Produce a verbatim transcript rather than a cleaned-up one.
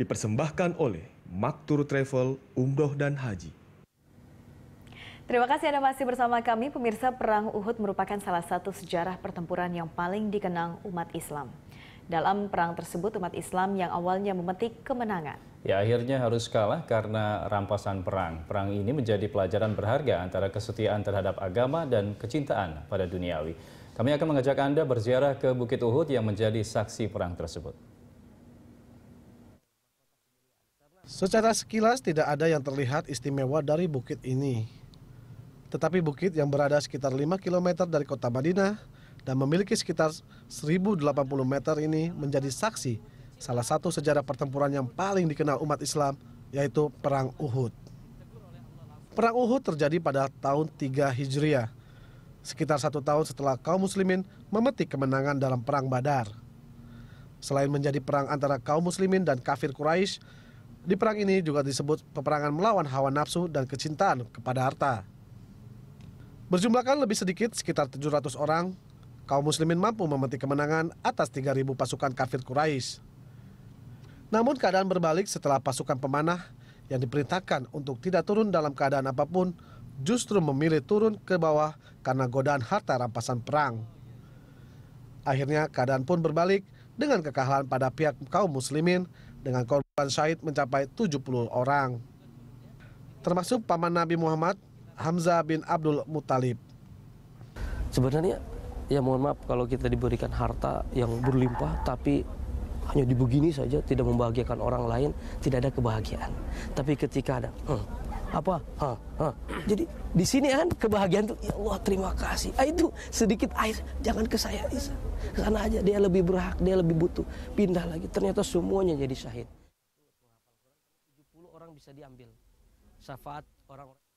dipersembahkan oleh Maktur Travel, Umroh dan Haji. Terima kasih Anda masih bersama kami. Pemirsa, Perang Uhud merupakan salah satu sejarah pertempuran yang paling dikenang umat Islam. Dalam perang tersebut, umat Islam yang awalnya memetik kemenangan, ya akhirnya harus kalah karena rampasan perang. Perang ini menjadi pelajaran berharga antara kesetiaan terhadap agama dan kecintaan pada duniawi. Kami akan mengajak Anda berziarah ke Bukit Uhud yang menjadi saksi perang tersebut. Secara sekilas tidak ada yang terlihat istimewa dari bukit ini. Tetapi bukit yang berada sekitar lima kilometer dari kota Madinah dan memiliki sekitar seribu delapan puluh meter ini menjadi saksi salah satu sejarah pertempuran yang paling dikenal umat Islam, yaitu Perang Uhud. Perang Uhud terjadi pada tahun tiga Hijriah, sekitar satu tahun setelah kaum muslimin memetik kemenangan dalam Perang Badar. Selain menjadi perang antara kaum muslimin dan kafir Quraisy, di perang ini juga disebut peperangan melawan hawa nafsu dan kecintaan kepada harta. Berjumlahkan lebih sedikit, sekitar tujuh ratus orang, kaum muslimin mampu memetik kemenangan atas tiga ribu pasukan kafir Quraisy. Namun keadaan berbalik setelah pasukan pemanah yang diperintahkan untuk tidak turun dalam keadaan apapun, justru memilih turun ke bawah karena godaan harta rampasan perang. Akhirnya keadaan pun berbalik dengan kekalahan pada pihak kaum muslimin dengan korban syahid mencapai tujuh puluh orang. Termasuk paman Nabi Muhammad, Hamzah bin Abdul Muttalib. Sebenarnya, ya mohon maaf kalau kita diberikan harta yang berlimpah, tapi hanya dibegini saja, tidak membahagiakan orang lain, tidak ada kebahagiaan. Tapi ketika ada, hmm, apa? Hmm, hmm. Jadi di sini kan kebahagiaan itu, ya Allah terima kasih. Ah, itu sedikit air, jangan ke saya, Isa. Karena aja dia lebih berhak, dia lebih butuh. Pindah lagi, ternyata semuanya jadi syahid. tujuh puluh orang bisa diambil, syafaat orang-orang.